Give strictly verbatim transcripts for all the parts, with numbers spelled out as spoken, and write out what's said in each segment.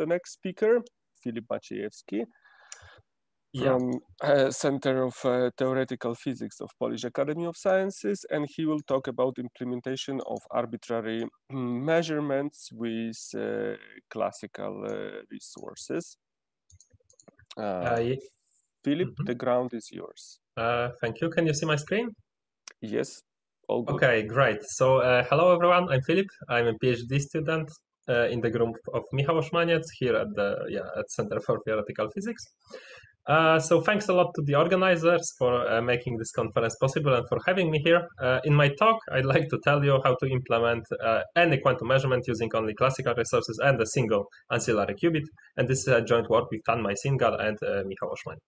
the next speaker, Filip Maciejewski, from yeah. uh, Center of uh, Theoretical Physics of Polish Academy of Sciences, and he will talk about implementation of arbitrary measurements with uh, classical uh, resources. Uh, uh, yeah. Filip, mm-hmm. the ground is yours. Uh, thank you. Can you see my screen? Yes. All good. Okay, great. So uh, hello, everyone. I'm Filip. I'm a PhD student uh, in the group of Michał Szmaniec here at the yeah, at Center for Theoretical Physics. Uh, so thanks a lot to the organizers for uh, making this conference possible and for having me here. Uh, in my talk, I'd like to tell you how to implement uh, any quantum measurement using only classical resources and a single ancillary qubit. And this is a joint work with Tanmay Singal and uh, Michał Szmaniec.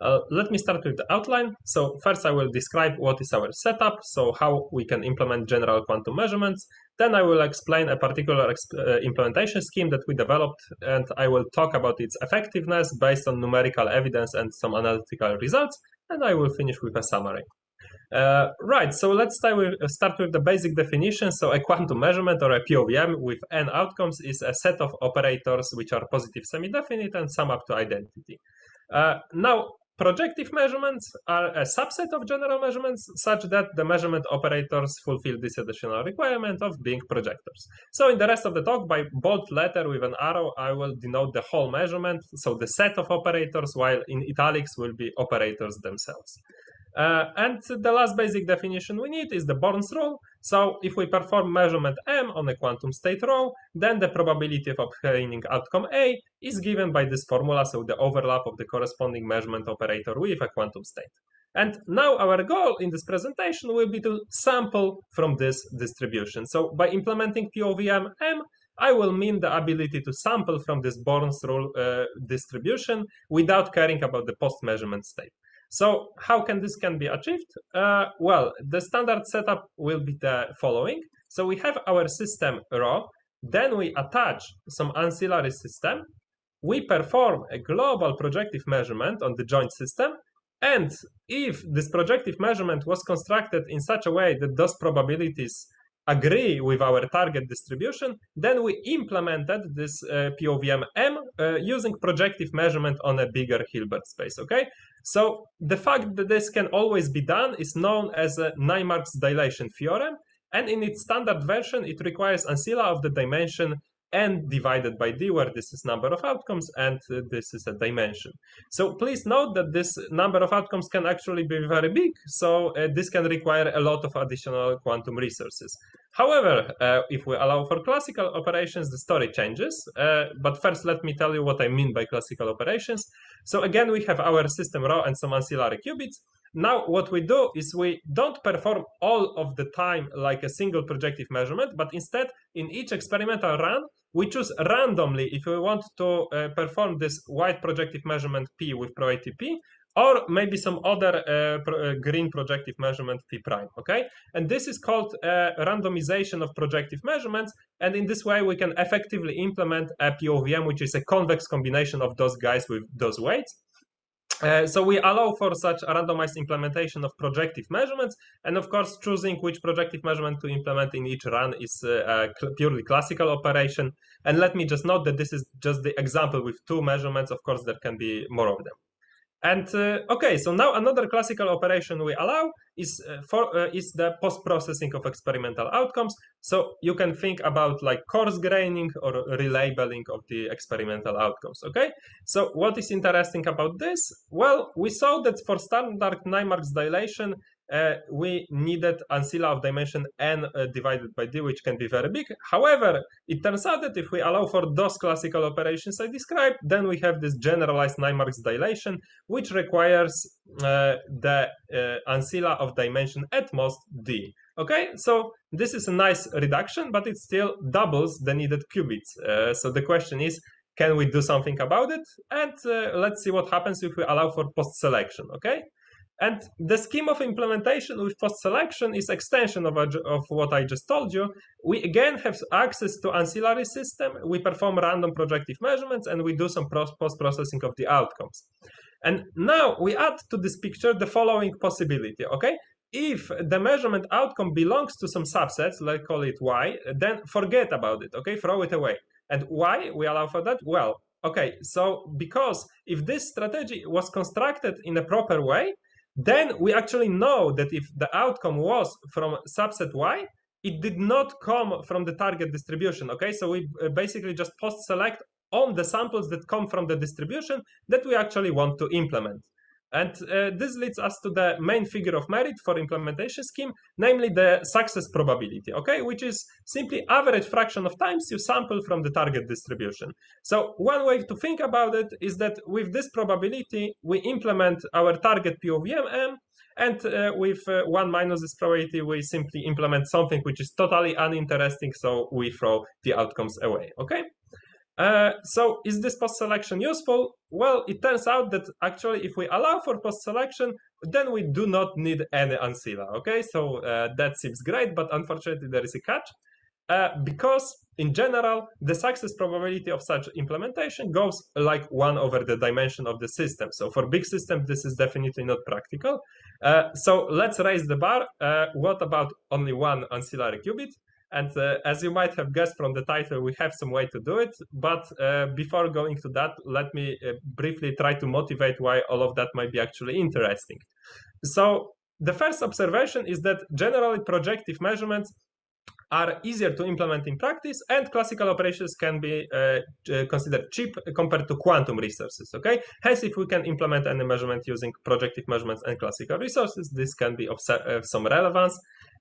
Uh, let me start with the outline. So first I will describe what is our setup, so how we can implement general quantum measurements. Then I will explain a particular exp uh, implementation scheme that we developed, and I will talk about its effectiveness based on numerical evidence and some analytical results, and I will finish with a summary. Uh, right, so let's start with, start with the basic definition. So a quantum measurement or a P O V M with n outcomes is a set of operators which are positive semi-definite and sum up to identity. Uh, now, projective measurements are a subset of general measurements such that the measurement operators fulfill this additional requirement of being projectors. So in the rest of the talk, by bold letter with an arrow, I will denote the whole measurement, so the set of operators, while in italics will be operators themselves. Uh, and the last basic definition we need is the Born's rule. So if we perform measurement M on a quantum state rho, then the probability of obtaining outcome A is given by this formula, so the overlap of the corresponding measurement operator with a quantum state. And now our goal in this presentation will be to sample from this distribution. So by implementing P O V M M, I will mean the ability to sample from this Born's rule uh, distribution without caring about the post-measurement state. So how can this can be achieved? Uh, well, the standard setup will be the following. So we have our system rho, then we attach some ancillary system, we perform a global projective measurement on the joint system, and if this projective measurement was constructed in such a way that those probabilities agree with our target distribution, then we implemented this uh, P O V M M uh, using projective measurement on a bigger Hilbert space, okay? So the fact that this can always be done is known as a Naimark's dilation theorem, and in its standard version, it requires ancilla of the dimension n divided by d, where this is number of outcomes, and uh, this is a dimension. So please note that this number of outcomes can actually be very big, so uh, this can require a lot of additional quantum resources. However, uh, if we allow for classical operations, the story changes. Uh, but first, let me tell you what I mean by classical operations. So again, we have our system rho and some ancillary qubits. Now, what we do is we don't perform all of the time like a single projective measurement, but instead, in each experimental run, we choose randomly if we want to uh, perform this white projective measurement P with probability P, or maybe some other uh, pro uh, green projective measurement P prime, okay? And this is called uh, randomization of projective measurements, and in this way, we can effectively implement a P O V M, which is a convex combination of those guys with those weights. Uh, so we allow for such a randomized implementation of projective measurements, and of course choosing which projective measurement to implement in each run is uh, a cl- purely classical operation. And let me just note that this is just the example with two measurements. Of course, there can be more of them. And uh, okay, so now another classical operation we allow is uh, for uh, is the post-processing of experimental outcomes. So you can think about like coarse graining or relabeling of the experimental outcomes. Okay, so what is interesting about this? Well, we saw that for standard Naimark's dilation, uh, we needed ancilla of dimension n uh, divided by d, which can be very big. However, it turns out that if we allow for those classical operations I described, then we have this generalized Naimark's dilation, which requires uh, the uh, ancilla of dimension at most d. Okay, so this is a nice reduction, but it still doubles the needed qubits. Uh, so the question is, can we do something about it? And uh, let's see what happens if we allow for post-selection, okay? And the scheme of implementation with post-selection is extension of, of what I just told you. We again have access to ancillary system, we perform random projective measurements, and we do some post-processing of the outcomes. And now we add to this picture the following possibility, okay? If the measurement outcome belongs to some subsets, let's call it Y, then forget about it, okay? Throw it away. And why we allow for that? Well, okay, so because if this strategy was constructed in a proper way, then we actually know that if the outcome was from subset Y, it did not come from the target distribution, okay? So we basically just post-select on the samples that come from the distribution that we actually want to implement. And uh, this leads us to the main figure of merit for implementation scheme, namely the success probability, okay, which is simply average fraction of times you sample from the target distribution. So one way to think about it is that with this probability, we implement our target P O V M, and uh, with uh, one minus this probability, we simply implement something which is totally uninteresting, so we throw the outcomes away, okay? Uh, so is this post-selection useful? Well, it turns out that actually if we allow for post-selection, then we do not need any ancilla, okay? So uh, that seems great, but unfortunately there is a catch, uh, because in general, the success probability of such implementation goes like one over the dimension of the system. So for big systems, this is definitely not practical. Uh, so let's raise the bar. Uh, what about only one ancillary qubit? And uh, as you might have guessed from the title, we have some way to do it. But uh, before going to that, let me uh, briefly try to motivate why all of that might be actually interesting. So the first observation is that generally projective measurements are easier to implement in practice, and classical operations can be uh, considered cheap compared to quantum resources, okay? Hence, if we can implement any measurement using projective measurements and classical resources, this can be of some relevance.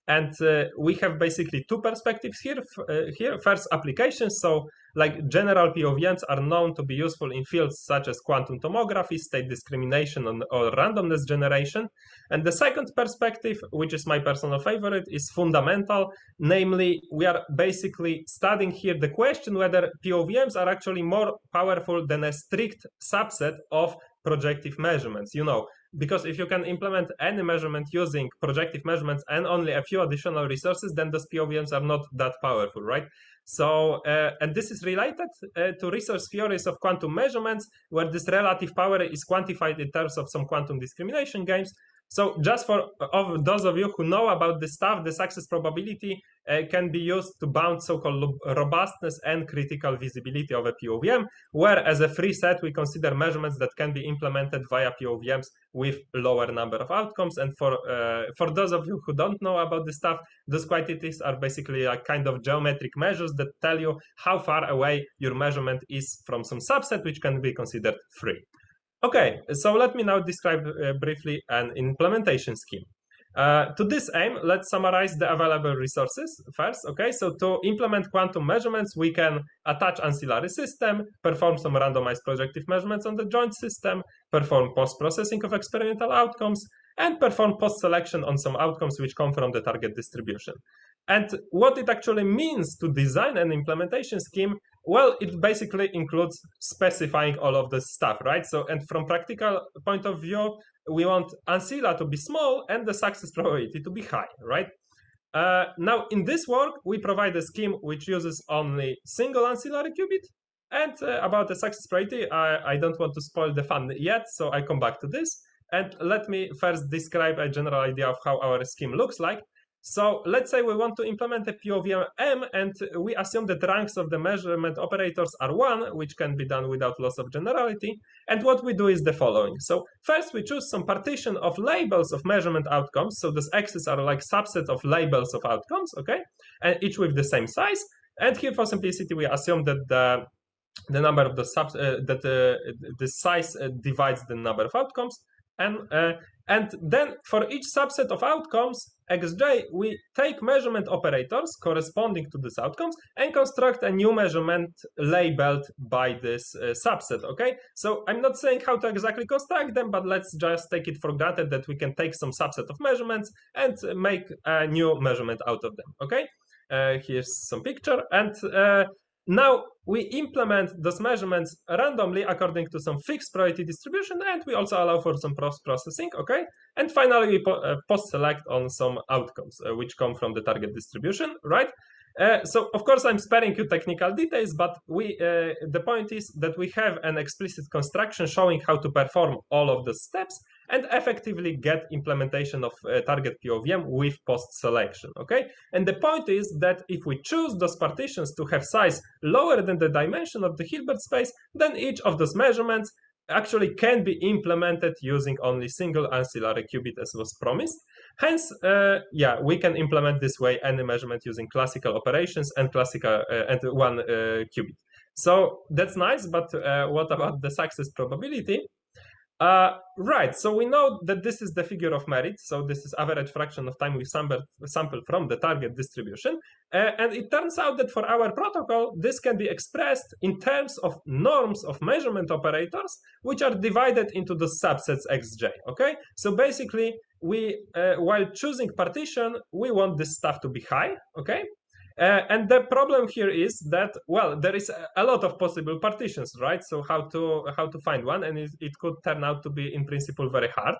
And uh, we have basically two perspectives here. Uh, here, first, applications. So, like general P O V Ms are known to be useful in fields such as quantum tomography, state discrimination, or randomness generation. And the second perspective, which is my personal favorite, is fundamental. Namely, we are basically studying here the question whether P O V Ms are actually more powerful than a strict subset of projective measurements. You know. Because if you can implement any measurement using projective measurements and only a few additional resources, then those P O V Ms are not that powerful, right? So, uh, and this is related uh, to resource theories of quantum measurements, where this relative power is quantified in terms of some quantum discrimination games. So just for of those of you who know about this stuff, the success probability uh, can be used to bound so-called robustness and critical visibility of a P O V M, where as a free set, we consider measurements that can be implemented via P O V Ms with lower number of outcomes. And for uh, for those of you who don't know about this stuff, those quantities are basically a kind of geometric measures that tell you how far away your measurement is from some subset, which can be considered free. Okay, so let me now describe uh, briefly an implementation scheme. Uh, to this aim, let's summarize the available resources first. Okay, so to implement quantum measurements, we can attach ancillary system, perform some randomized projective measurements on the joint system, perform post-processing of experimental outcomes, and perform post-selection on some outcomes which come from the target distribution. And what it actually means to design an implementation scheme, well, it basically includes specifying all of this stuff, right? So, and from practical point of view, we want ancilla to be small and the success probability to be high, right? Uh, now, in this work, we provide a scheme which uses only single ancillary qubit. And uh, about the success probability, I, I don't want to spoil the fun yet, so I come back to this. And let me first describe a general idea of how our scheme looks like. So let's say we want to implement a P O V M, and we assume that ranks of the measurement operators are one, which can be done without loss of generality. And what we do is the following. So first, we choose some partition of labels of measurement outcomes. So those X's are like subsets of labels of outcomes, okay? And each with the same size. And here, for simplicity, we assume that the, the number of the sub uh, that uh, the size uh, divides the number of outcomes. And uh, and then for each subset of outcomes, Xj, we take measurement operators corresponding to these outcomes and construct a new measurement labeled by this uh, subset, okay? So I'm not saying how to exactly construct them, but let's just take it for granted that we can take some subset of measurements and make a new measurement out of them, okay? Uh, here's some picture. And uh, now we implement those measurements randomly according to some fixed probability distribution, and we also allow for some post-processing, okay? And finally, we po uh, post-select on some outcomes uh, which come from the target distribution, right? Uh, so of course I'm sparing you technical details, but we uh, the point is that we have an explicit construction showing how to perform all of the steps and effectively get implementation of uh, target P O V M with post-selection, okay? And the point is that if we choose those partitions to have size lower than the dimension of the Hilbert space, then each of those measurements actually can be implemented using only single ancillary qubit as was promised. Hence, uh, yeah, we can implement this way any measurement using classical operations and classical uh, and one uh, qubit. So that's nice, but uh, what about the success probability? Uh, right, so we know that this is the figure of merit, so this is average fraction of time we sample, sample from the target distribution, uh, and it turns out that for our protocol this can be expressed in terms of norms of measurement operators which are divided into the subsets xj, okay? So basically we, uh, while choosing partition, we want this stuff to be high, okay? Uh, and the problem here is that, well, there is a lot of possible partitions, right? So how to how to find one, and it, it could turn out to be in principle very hard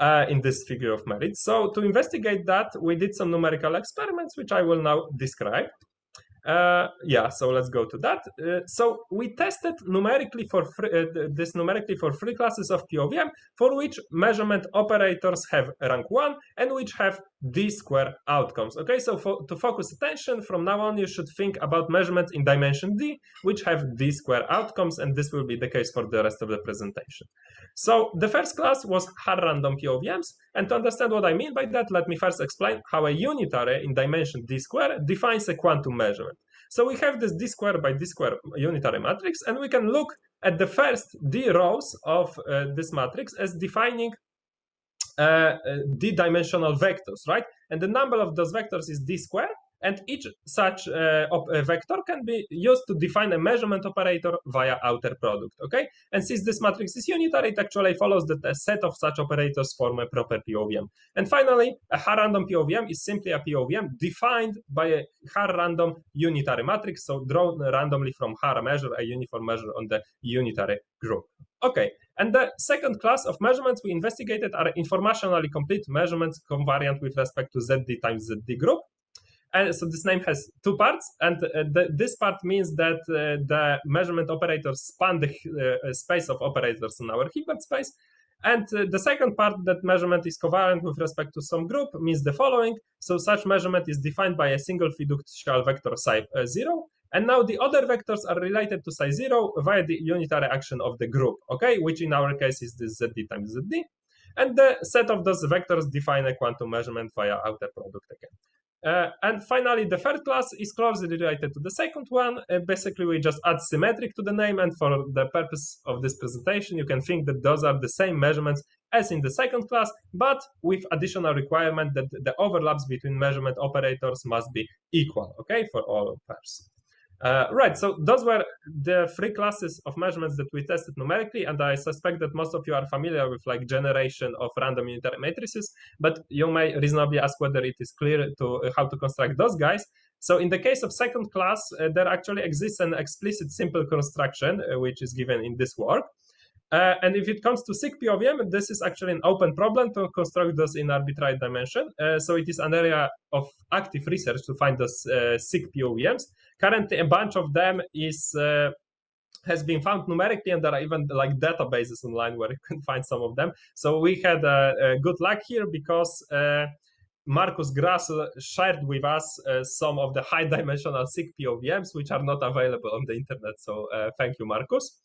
uh, in this figure of merit. So to investigate that, we did some numerical experiments, which I will now describe. Uh, yeah, so let's go to that. Uh, so we tested numerically for free, uh, this numerically for three classes of P O V M for which measurement operators have rank one and which have d-square outcomes. Okay, so for, to focus attention from now on, you should think about measurements in dimension d, which have d-square outcomes, and this will be the case for the rest of the presentation. So the first class was Haar random P O V Ms, and to understand what I mean by that, let me first explain how a unitary in dimension d-square defines a quantum measurement. So we have this d square by d square unitary matrix, and we can look at the first d rows of uh, this matrix as defining uh, d-dimensional vectors, right? And the number of those vectors is d squared, and each such uh, vector can be used to define a measurement operator via outer product, okay? And since this matrix is unitary, it actually follows that a set of such operators form a proper P O V M. And finally, a Haar random P O V M is simply a P O V M defined by a Haar random unitary matrix, so drawn randomly from Haar measure, a uniform measure on the unitary group. Okay, and the second class of measurements we investigated are informationally complete measurements covariant with respect to Z D times Z D group. And so this name has two parts, and the, this part means that uh, the measurement operators span the uh, space of operators in our Hilbert space. And uh, the second part, that measurement is covariant with respect to some group, means the following. So such measurement is defined by a single fiducial vector psi uh, zero. And now the other vectors are related to psi zero via the unitary action of the group, okay, which in our case is this Z D times Z D. And the set of those vectors define a quantum measurement via outer product again. Uh, and finally, the third class is closely related to the second one. Uh, basically, we just add symmetric to the name, and for the purpose of this presentation, you can think that those are the same measurements as in the second class, but with additional requirement that the overlaps between measurement operators must be equal, okay, for all pairs. Uh, right, so those were the three classes of measurements that we tested numerically, and I suspect that most of you are familiar with like generation of random unitary matrices, but you may reasonably ask whether it is clear to uh, how to construct those guys. So in the case of second class, uh, there actually exists an explicit simple construction, uh, which is given in this work. Uh, and if it comes to S I C P O V M, this is actually an open problem to construct those in arbitrary dimension. Uh, so it is an area of active research to find those uh, S I C P O V Ms. Currently, a bunch of them is uh, has been found numerically, and there are even like databases online where you can find some of them. So we had uh, uh, good luck here because uh, Marcus Grassl shared with us uh, some of the high-dimensional S I C P O V Ms, which are not available on the internet. So uh, thank you, Marcus.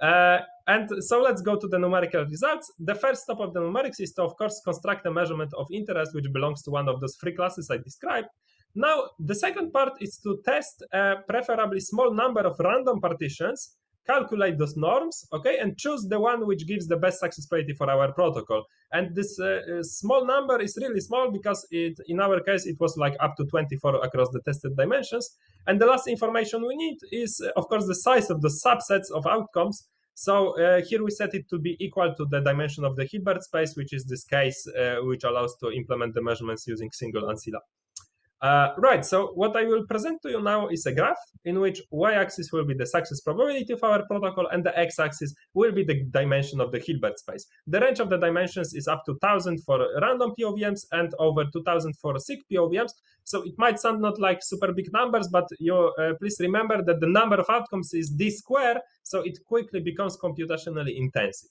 Uh, and so let's go to the numerical results. The first step of the numerics is to, of course, construct a measurement of interest which belongs to one of those three classes I described. Now, the second part is to test a preferably small number of random partitions, calculate those norms, okay, and choose the one which gives the best success probability for our protocol. And this uh, small number is really small because it, in our case, it was like up to twenty-four across the tested dimensions. And the last information we need is, of course, the size of the subsets of outcomes. So uh, here we set it to be equal to the dimension of the Hilbert space, which is this case uh, which allows to implement the measurements using single ancilla. Uh, right, so what I will present to you now is a graph in which y-axis will be the success probability of our protocol and the x-axis will be the dimension of the Hilbert space. The range of the dimensions is up to one thousand for random P O V Ms and over two thousand for S I C P O V Ms. So it might sound not like super big numbers, but you uh, please remember that the number of outcomes is d squared, so it quickly becomes computationally intensive.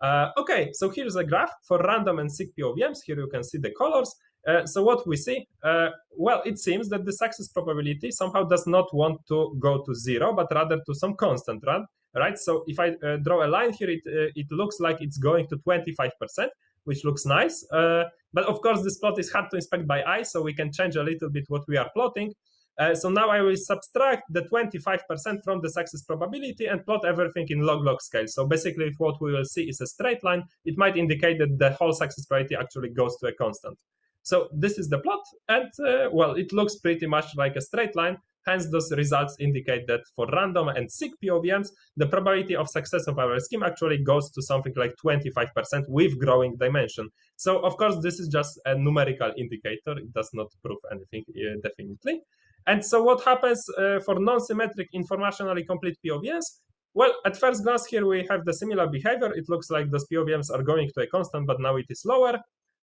Uh, okay, so here's a graph for random and S I C P O V Ms. Here you can see the colors. Uh, so what we see, uh, well, it seems that the success probability somehow does not want to go to zero, but rather to some constant, right? right? So if I uh, draw a line here, it, uh, it looks like it's going to twenty-five percent, which looks nice. Uh, but of course, this plot is hard to inspect by eye, so we can change a little bit what we are plotting. Uh, so now I will subtract the twenty-five percent from the success probability and plot everything in log-log scale. So basically, if what we will see is a straight line, it might indicate that the whole success probability actually goes to a constant. So this is the plot, and uh, well, it looks pretty much like a straight line. Hence, those results indicate that for random and S I C P O V Ms, the probability of success of our scheme actually goes to something like twenty-five percent with growing dimension. So of course, this is just a numerical indicator. It does not prove anything uh, definitely. And so what happens uh, for non-symmetric informationally complete P O V Ms? Well, at first glance here, we have the similar behavior. It looks like those P O V Ms are going to a constant, but now it is lower.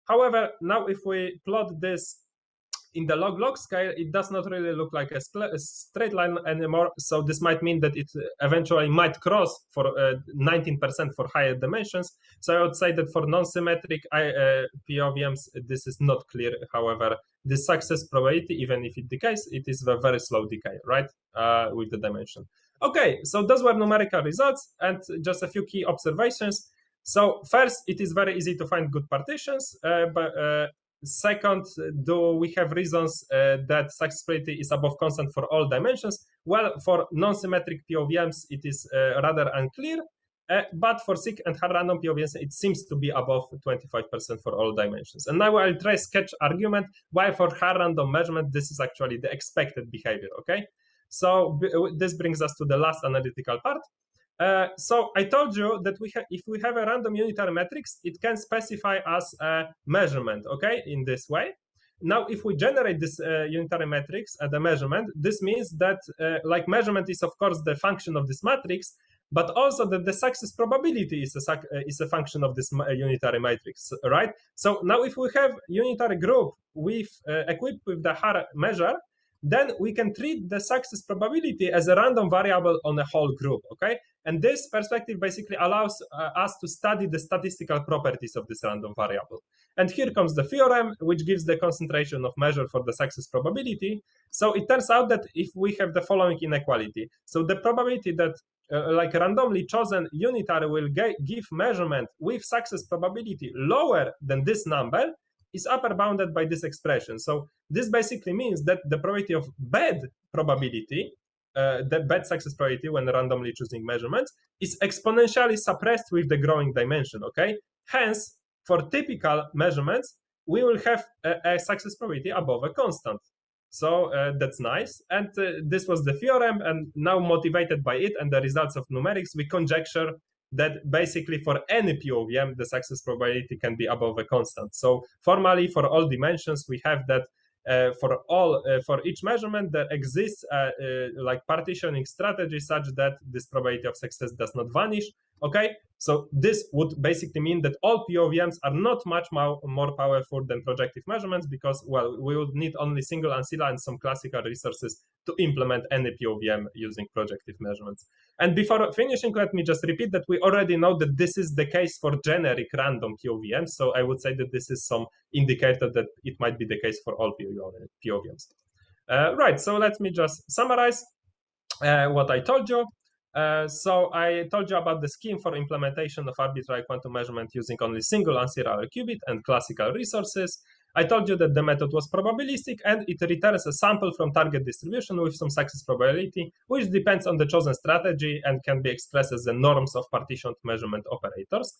However, now if we plot this in the log-log scale, it does not really look like a, a straight line anymore. So this might mean that it eventually might cross for nineteen percent uh, for higher dimensions. So I would say that for non-symmetric uh, P O V Ms, this is not clear. However, the success probability, even if it decays, it is a very slow decay, right, uh, with the dimension. Okay, so those were numerical results and just a few key observations. So first, it is very easy to find good partitions. Uh, but uh, second, do we have reasons uh, that success probability is above constant for all dimensions? Well, for non-symmetric P O V Ms, it is uh, rather unclear. Uh, but for S I C and Haar random P O V Ms, it seems to be above twenty-five percent for all dimensions. And now I'll try sketch argument why for Haar random measurement, this is actually the expected behavior, okay? So this brings us to the last analytical part. Uh, so I told you that we if we have a random unitary matrix, it can specify us a measurement, okay, in this way. Now, if we generate this uh, unitary matrix and a measurement, this means that uh, like measurement is, of course, the function of this matrix, but also that the success probability is a, is a function of this unitary matrix, right? So now if we have unitary group with uh, equipped with the Haar measure, then we can treat the success probability as a random variable on a whole group, okay? And this perspective basically allows uh, us to study the statistical properties of this random variable. And here comes the theorem, which gives the concentration of measure for the success probability. So it turns out that if we have the following inequality, so the probability that uh, like randomly chosen unitary will give measurement with success probability lower than this number is upper bounded by this expression. So this basically means that the probability of bad probability, uh, the bad success probability when randomly choosing measurements, is exponentially suppressed with the growing dimension, okay? Hence, for typical measurements, we will have a, a success probability above a constant. So uh, that's nice. And uh, this was the theorem, and now motivated by it and the results of numerics, we conjecture that basically for any P O V M, the success probability can be above a constant. So formally, for all dimensions, we have that uh, for all uh, for each measurement, there exists uh, uh, like partitioning strategy such that this probability of success does not vanish. Okay, so this would basically mean that all P O V Ms are not much more, more powerful than projective measurements because, well, we would need only single ancilla and some classical resources to implement any P O V M using projective measurements. And before finishing, let me just repeat that we already know that this is the case for generic random P O V Ms. So I would say that this is some indicator that it might be the case for all P O V Ms. Uh, right, so let me just summarize uh, what I told you. Uh, so I told you about the scheme for implementation of arbitrary quantum measurement using only single ancillary qubit and classical resources. I told you that the method was probabilistic and it returns a sample from target distribution with some success probability, which depends on the chosen strategy and can be expressed as the norms of partitioned measurement operators.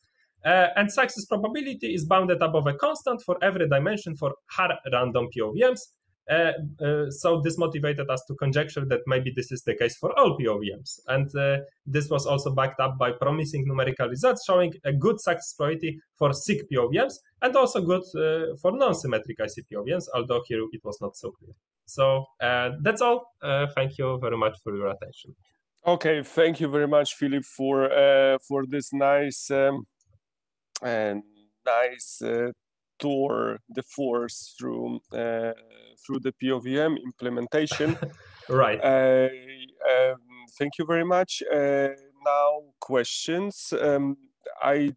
Uh, and success probability is bounded above a constant for every dimension for Haar random P O V Ms. Uh, uh, so this motivated us to conjecture that maybe this is the case for all P O V Ms. And uh, this was also backed up by promising numerical results showing a good success probability for S I C P O V Ms and also good uh, for non-symmetric I C P O V Ms, although here it was not so clear. So uh, that's all. Uh, thank you very much for your attention. Okay, thank you very much, Filip, for uh, for this nice um, and nice uh, tour the force through uh, through the P O V M implementation. Right. Uh, um, thank you very much. Uh, now questions. Um, I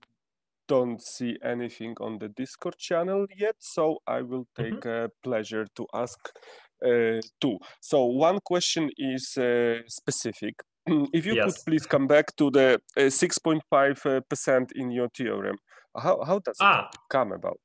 don't see anything on the Discord channel yet, so I will take mm-hmm. a pleasure to ask uh, two. So one question is uh, specific. If you yes. could please come back to the six point five percent uh, in your theorem, how, how does ah. it come about?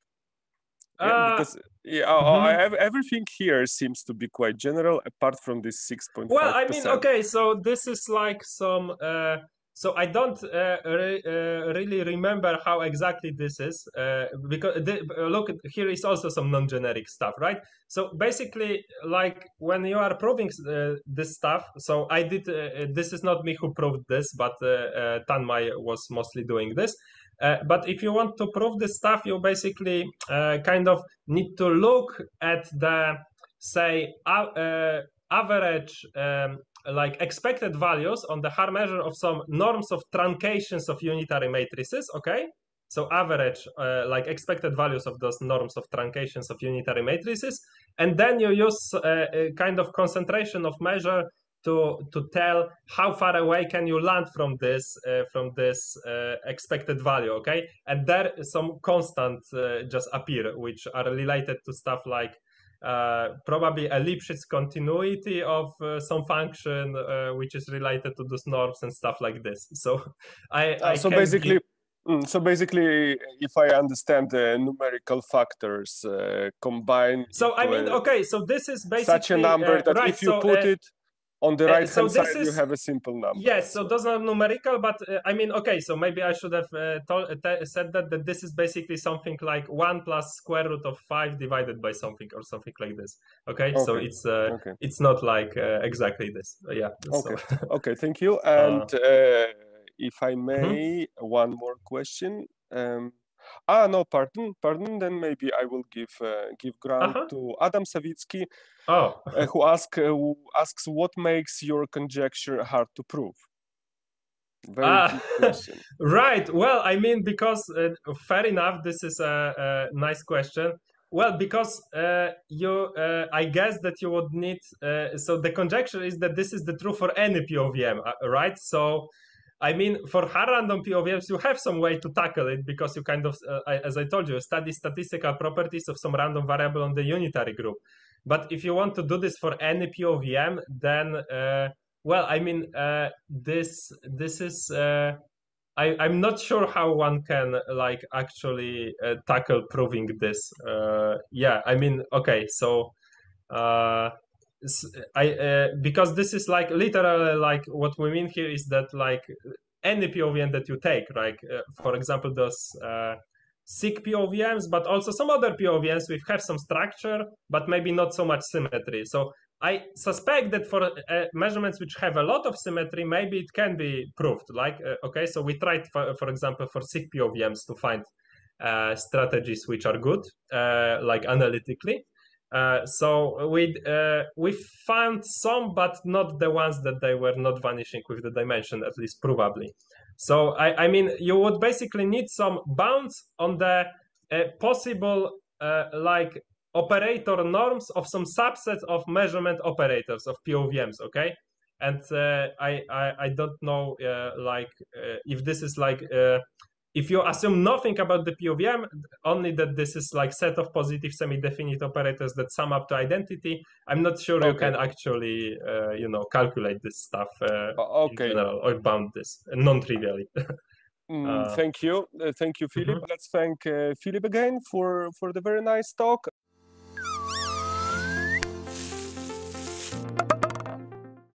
Yeah, uh, because yeah, mm-hmm. everything here seems to be quite general, apart from this six point five percent. Well, I mean, okay, so this is like some... Uh, so I don't uh, re uh, really remember how exactly this is, uh, because the, uh, look, here is also some non-generic stuff, right? So basically, like when you are proving uh, this stuff, so I did, uh, this is not me who proved this, but uh, uh, Tanmay was mostly doing this. Uh, but if you want to prove this stuff, you basically uh, kind of need to look at the, say, uh, uh, average um, like expected values on the Haar measure of some norms of truncations of unitary matrices, okay? So average, uh, like expected values of those norms of truncations of unitary matrices. And then you use uh, a kind of concentration of measure to, to tell how far away can you land from this, uh, from this uh, expected value, okay? And there some constants uh, just appear, which are related to stuff like Uh, probably a Lipschitz continuity of uh, some function uh, which is related to those norms and stuff like this. So, I, uh, I so basically, give... so basically, if I understand the numerical factors uh, combined. So I mean, a, okay, so this is basically such a number uh, that right, if you so, put uh, it on the right uh, hand so side, is, you have a simple number. Yes, so those are numerical, but uh, I mean, okay, so maybe I should have uh, told, uh, said that, that this is basically something like one plus square root of five divided by something or something like this. Okay, okay. So it's uh, okay. it's not like uh, exactly this. Yeah. Okay. So. Okay. Thank you. And uh, uh, if I may, mm-hmm. one more question. Um, Ah, no, pardon, pardon. Then maybe I will give uh, give ground uh-huh. to Adam Sawicki, oh. uh, who asks uh, who asks what makes your conjecture hard to prove. Very uh, good question. Right. Well, I mean, because uh, fair enough. This is a, a nice question. Well, because uh, you, uh, I guess that you would need. Uh, so the conjecture is that this is the truth for any P O V M, right? So. I mean, for Haar random P O V Ms, you have some way to tackle it because you kind of, uh, as I told you, study statistical properties of some random variable on the unitary group. But if you want to do this for any P O V M, then, uh, well, I mean, uh, this this is, uh, I, I'm not sure how one can, like, actually uh, tackle proving this. Uh, yeah, I mean, okay, so... Uh, I, uh, because this is like literally like what we mean here is that like any P O V M that you take, like uh, for example those uh, S I C P O V Ms, but also some other P O V Ms which have some structure but maybe not so much symmetry. So I suspect that for uh, measurements which have a lot of symmetry, maybe it can be proved. Like uh, okay, so we tried for, for example for S I C P O V Ms to find uh, strategies which are good, uh, like analytically. Uh, so we uh, we found some, but not the ones that they were not vanishing with the dimension, at least probably. So I, I mean, you would basically need some bounds on the uh, possible uh, like operator norms of some subset of measurement operators of P O V Ms, okay? And uh, I, I I don't know uh, like uh, if this is like. Uh, If you assume nothing about the P O V M, only that this is like set of positive semi-definite operators that sum up to identity, I'm not sure okay. you can actually, uh, you know, calculate this stuff uh, okay. in general or bound this non-trivially. mm, uh, thank you, uh, thank you, Filip. Mm-hmm. Let's thank uh, Filip again for for the very nice talk.